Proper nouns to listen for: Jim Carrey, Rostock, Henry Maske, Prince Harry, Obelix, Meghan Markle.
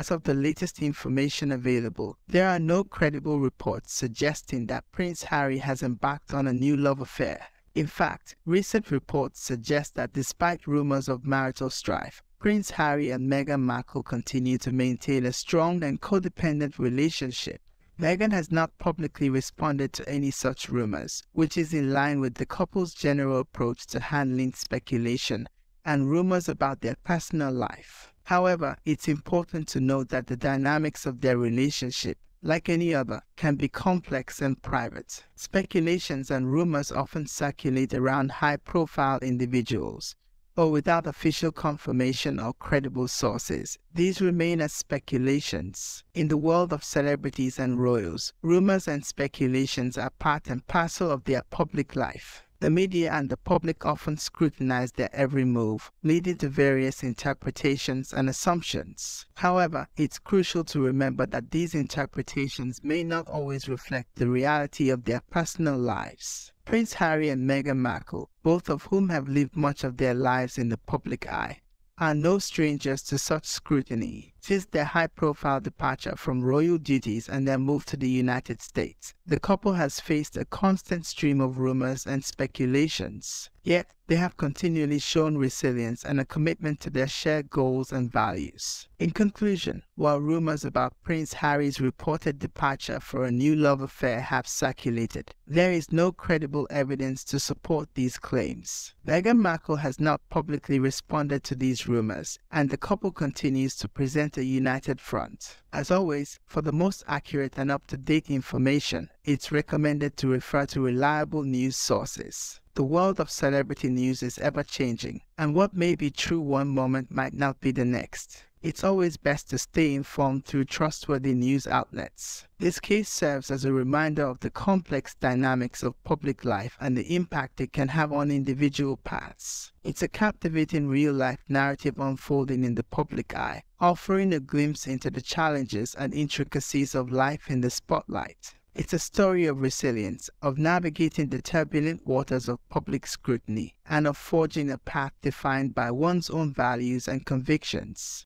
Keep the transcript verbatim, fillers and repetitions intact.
as of the latest information available, there are no credible reports suggesting that Prince Harry has embarked on a new love affair. In fact, recent reports suggest that despite rumors of marital strife, Prince Harry and Meghan Markle continue to maintain a strong and codependent relationship. Meghan has not publicly responded to any such rumors, which is in line with the couple's general approach to handling speculation and rumors about their personal life. However, it's important to note that the dynamics of their relationship, like any other, can be complex and private. Speculations and rumors often circulate around high-profile individuals, or without official confirmation or credible sources. These remain as speculations. In the world of celebrities and royals, rumors and speculations are part and parcel of their public life. The media and the public often scrutinize their every move, leading to various interpretations and assumptions. However, it's crucial to remember that these interpretations may not always reflect the reality of their personal lives. Prince Harry and Meghan Markle, both of whom have lived much of their lives in the public eye, are no strangers to such scrutiny. Since their high-profile departure from royal duties and their move to the United States, the couple has faced a constant stream of rumors and speculations. Yet, they have continually shown resilience and a commitment to their shared goals and values. In conclusion, while rumors about Prince Harry's reported departure for a new love affair have circulated, there is no credible evidence to support these claims. Meghan Markle has not publicly responded to these rumors, and the couple continues to present a united front. As always, for the most accurate and up-to-date information, it's recommended to refer to reliable news sources. The world of celebrity news is ever-changing, and what may be true one moment might not be the next. It's always best to stay informed through trustworthy news outlets. This case serves as a reminder of the complex dynamics of public life and the impact it can have on individual paths. It's a captivating real-life narrative unfolding in the public eye, offering a glimpse into the challenges and intricacies of life in the spotlight. It's a story of resilience, of navigating the turbulent waters of public scrutiny, and of forging a path defined by one's own values and convictions.